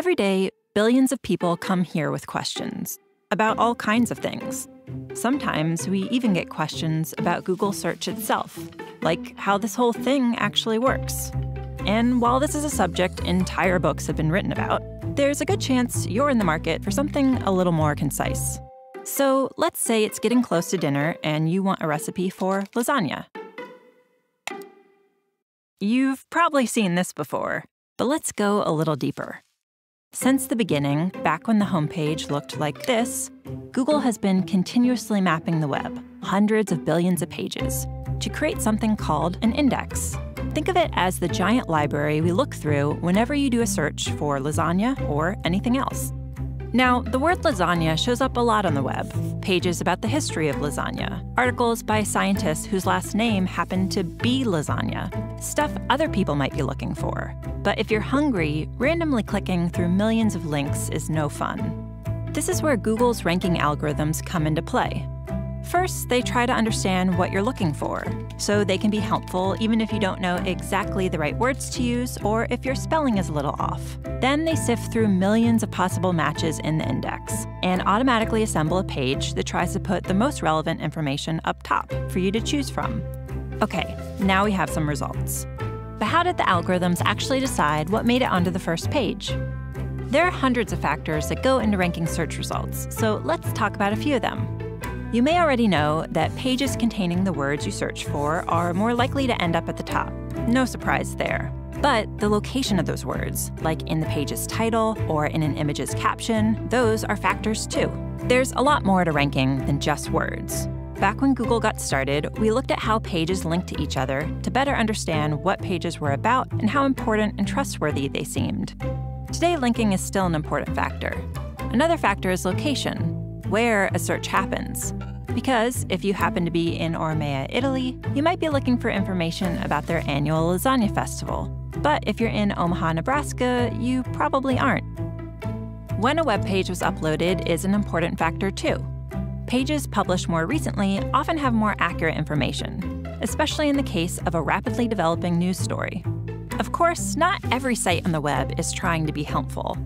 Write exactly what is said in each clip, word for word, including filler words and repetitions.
Every day, billions of people come here with questions about all kinds of things. Sometimes we even get questions about Google Search itself, like how this whole thing actually works. And while this is a subject entire books have been written about, there's a good chance you're in the market for something a little more concise. So let's say it's getting close to dinner and you want a recipe for lasagna. You've probably seen this before, but let's go a little deeper. Since the beginning, back when the homepage looked like this, Google has been continuously mapping the web, hundreds of billions of pages, to create something called an index. Think of it as the giant library we look through whenever you do a search for lasagna or anything else. Now, the word lasagna shows up a lot on the web. Pages about the history of lasagna, articles by scientists whose last name happened to be lasagna, stuff other people might be looking for. But if you're hungry, randomly clicking through millions of links is no fun. This is where Google's ranking algorithms come into play. First, they try to understand what you're looking for, so they can be helpful even if you don't know exactly the right words to use or if your spelling is a little off. Then they sift through millions of possible matches in the index and automatically assemble a page that tries to put the most relevant information up top for you to choose from. Okay, now we have some results. But how did the algorithms actually decide what made it onto the first page? There are hundreds of factors that go into ranking search results, so let's talk about a few of them. You may already know that pages containing the words you search for are more likely to end up at the top. No surprise there. But the location of those words, like in the page's title or in an image's caption, those are factors too. There's a lot more to ranking than just words. Back when Google got started, we looked at how pages linked to each other to better understand what pages were about and how important and trustworthy they seemed. Today, linking is still an important factor. Another factor is location, where a search happens. Because if you happen to be in Ormea, Italy, you might be looking for information about their annual lasagna festival. But if you're in Omaha, Nebraska, you probably aren't. When a web page was uploaded is an important factor too. Pages published more recently often have more accurate information, especially in the case of a rapidly developing news story. Of course, not every site on the web is trying to be helpful.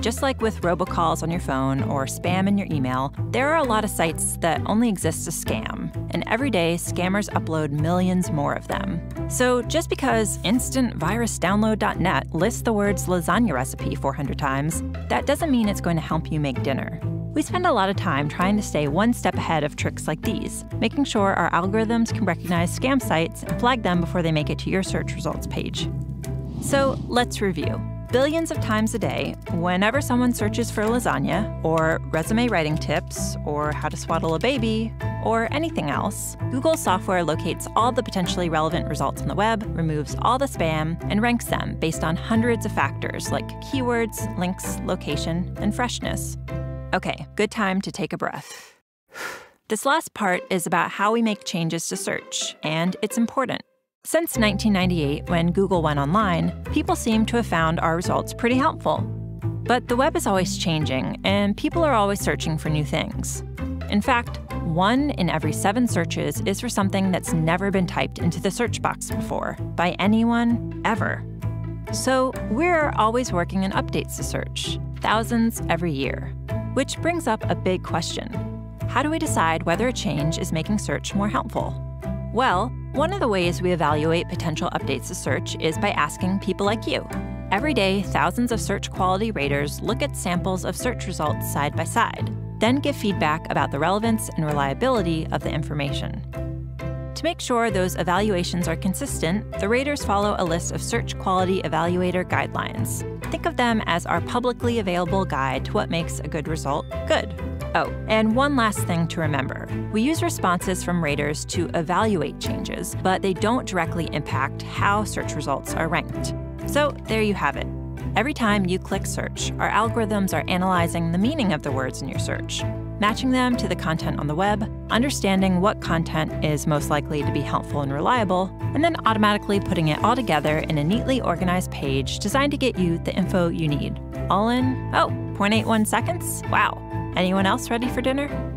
Just like with robocalls on your phone or spam in your email, there are a lot of sites that only exist to scam, and every day scammers upload millions more of them. So just because instant virus download dot net lists the words lasagna recipe four hundred times, that doesn't mean it's going to help you make dinner. We spend a lot of time trying to stay one step ahead of tricks like these, making sure our algorithms can recognize scam sites and flag them before they make it to your search results page. So let's review. Billions of times a day, whenever someone searches for lasagna, or resume writing tips, or how to swaddle a baby, or anything else, Google software locates all the potentially relevant results on the web, removes all the spam, and ranks them based on hundreds of factors like keywords, links, location, and freshness. Okay, good time to take a breath. This last part is about how we make changes to search, and it's important. Since nineteen ninety-eight, when Google went online, people seem to have found our results pretty helpful. But the web is always changing, and people are always searching for new things. In fact, one in every seven searches is for something that's never been typed into the search box before, by anyone, ever. So we're always working on updates to search, thousands every year. Which brings up a big question. How do we decide whether a change is making search more helpful? Well, one of the ways we evaluate potential updates to search is by asking people like you. Every day, thousands of search quality raters look at samples of search results side by side, then give feedback about the relevance and reliability of the information. To make sure those evaluations are consistent, the raters follow a list of search quality evaluator guidelines. Think of them as our publicly available guide to what makes a good result good. Oh, and one last thing to remember. We use responses from raters to evaluate changes, but they don't directly impact how search results are ranked. So there you have it. Every time you click search, our algorithms are analyzing the meaning of the words in your search, matching them to the content on the web, understanding what content is most likely to be helpful and reliable, and then automatically putting it all together in a neatly organized page designed to get you the info you need. All in, oh, zero point eight one seconds? Wow. Anyone else ready for dinner?